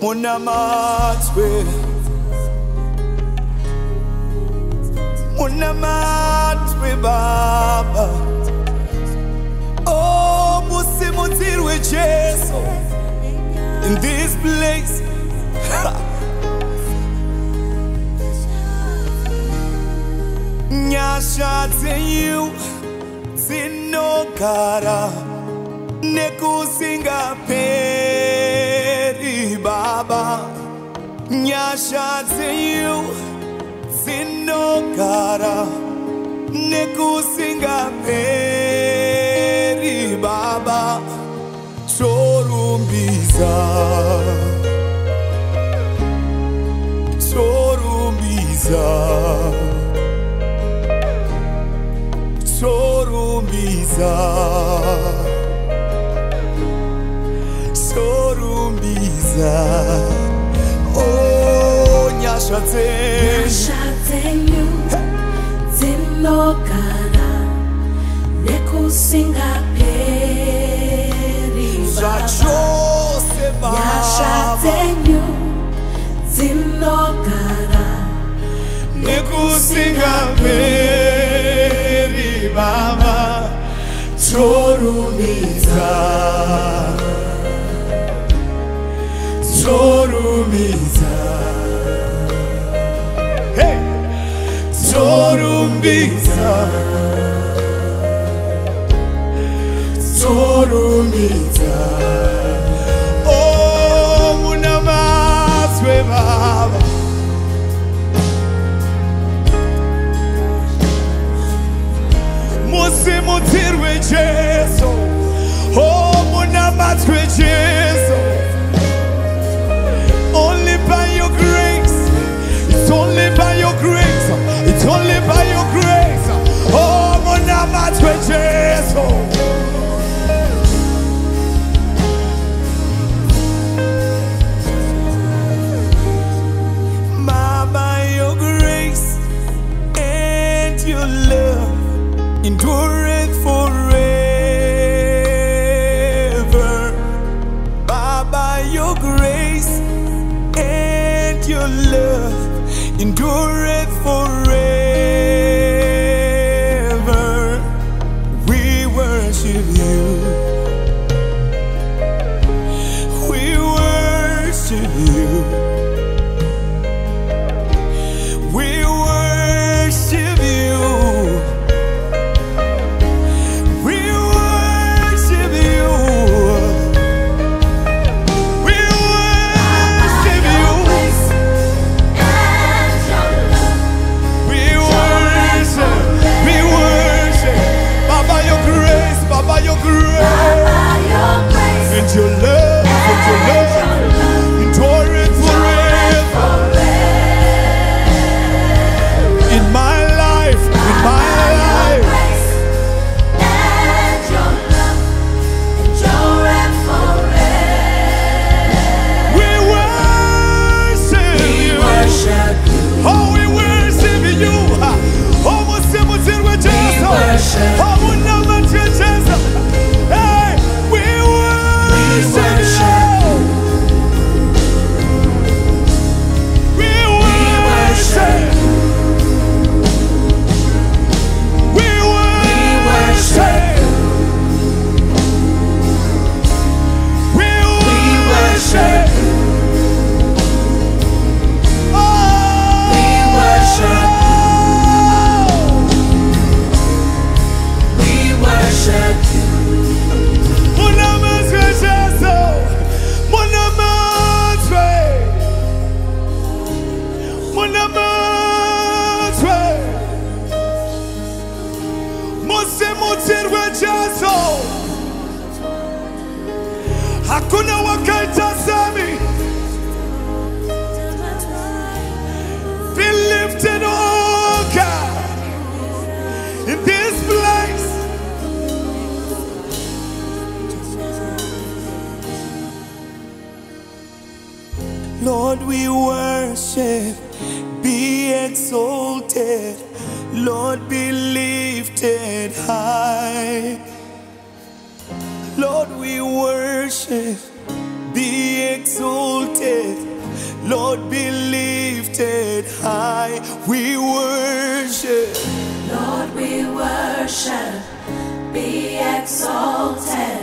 muna matwe, Baba. Oh, musimudzirwe Jesu in this place. Nyasha Dzenyu dzinogara nekusingaperi, Baba. Nyasha Dzenyu dzinogara nekusingaperi, Baba. Chorumbiza Sorumbiza, oh, Nyasha Dzenyu dzinogara nekusingaperi, Baba. Nyasha Dzenyu dzinogara nekusingaperi, Baba. Chorumbiza, hey, chorumbiza, oh, muna matwe, Baba. Musimudzirwe Jesu, oh, muna matwe Jesu. Only by your grace, it's only by your grace, it's only by your grace. Oh, muna matwe Jesu. By your grace and your love, endure it forever. By your grace and your love, endure it forever. We worship you. We worship you. We worship you. Hakuna wakaitazami. Be lifted, oh God, in this place. Lord, we worship, be exalted. Lord, be lifted high. Lord, we worship thee. exalted, Lord, be lifted high. We worship, Lord, we worship. Be exalted,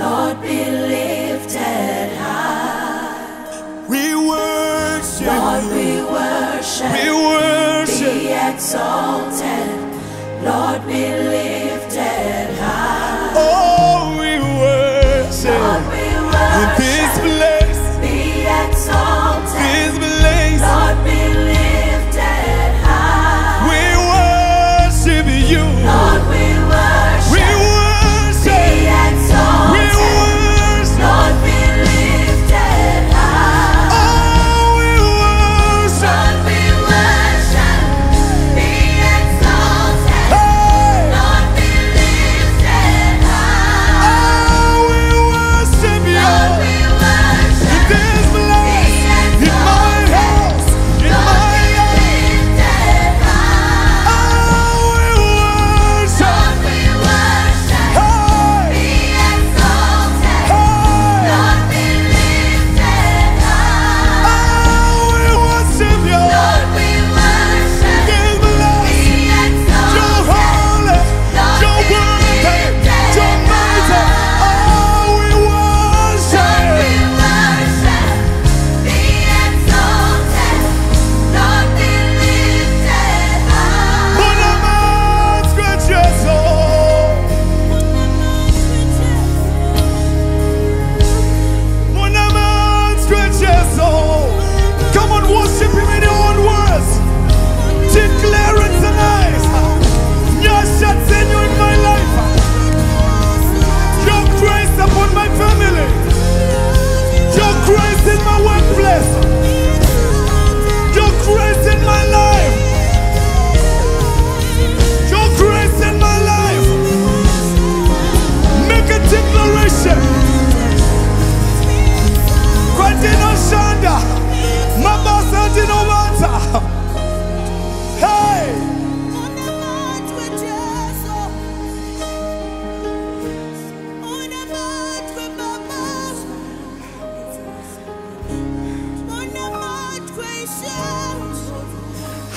Lord, be lifted high. We worship, Lord, we worship. We worship. Be exalted, Lord, be lifted high. Oh, we worship, Lord, we worship. In this place, be exalted. This place, Lord, be lifted high. We worship you, Lord, we worship. We worship. Be exalted. We worship. Lord, be lifted high. Oh, we worship. Lord, we worship. Be exalted. Hey. Lord, be lifted high. Oh, we worship you. Lord, we worship. In this place, in my house, in my life. Oh, we worship. Lord, we worship. Hey. Be exalted. Hey. Lord, be lifted high. Oh, we worship you. Lord, we worship. This place, Be you're exalted. holy, Lord, you're be worthy, lifted you're mighty. high. Oh, we Lord, we worship. worship. Be exalted. Lord, be lifted high. Bonamás, gracioso. Bonamás, gracioso. Come on, worship him in your own words. Declare it tonight. Nyasha Dzenyu in my life. Your grace upon my family. Your grace in my workplace. Your grace in my life. Your grace in my life. Make a declaration. Kwadino Shanda. Mama Santino Mata. Hey!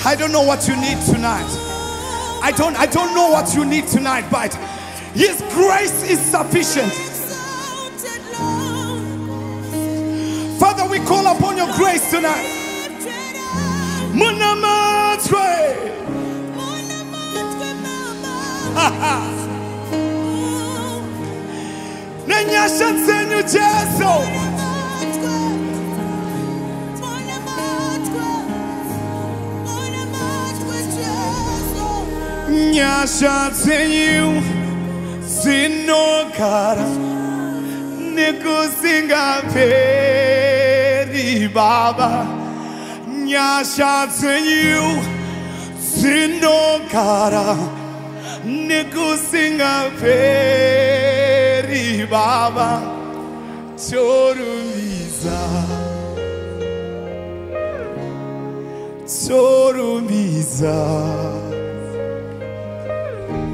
I don't know what you need tonight. I don't know what you need tonight, but His grace is sufficient. Father, we call upon your grace tonight. Munamatwe. Nyasha Dzenyu Jesu. Nyasha Dzenyu sinogara nekusingaperi Baba. Nyasha Dzenyu sinogara nekusingaperi Baba. Chorumiza, chorumiza.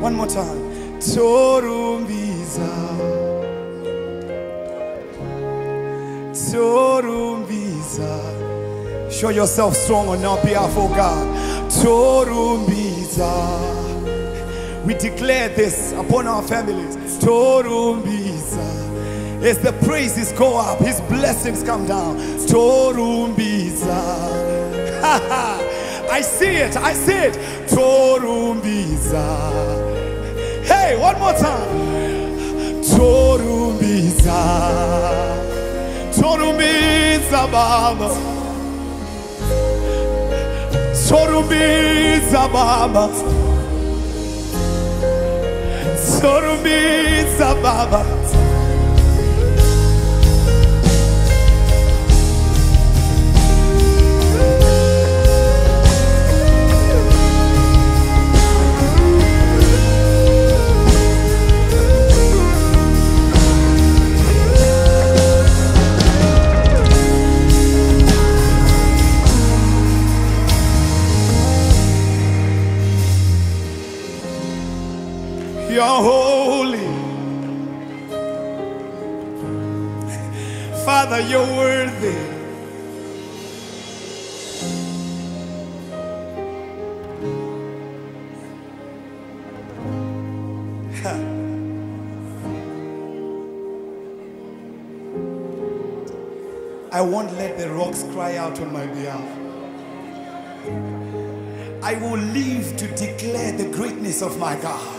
One more time. Chorumbiza, chorumbiza. Show yourself strong on our behalf, oh God. Chorumbiza. We declare this upon our families. Chorumbiza. As the praises go up, His blessings come down. Chorumbiza. Ha ha. I see it, I see it. Chorumbiza. Hey, one more time. Chorumbiza. Chorumbiza Baba. Chorumbiza Baba. Chorumbiza Baba. You're holy. Father, you're worthy. Ha. I won't let the rocks cry out on my behalf. I will live to declare the greatness of my God.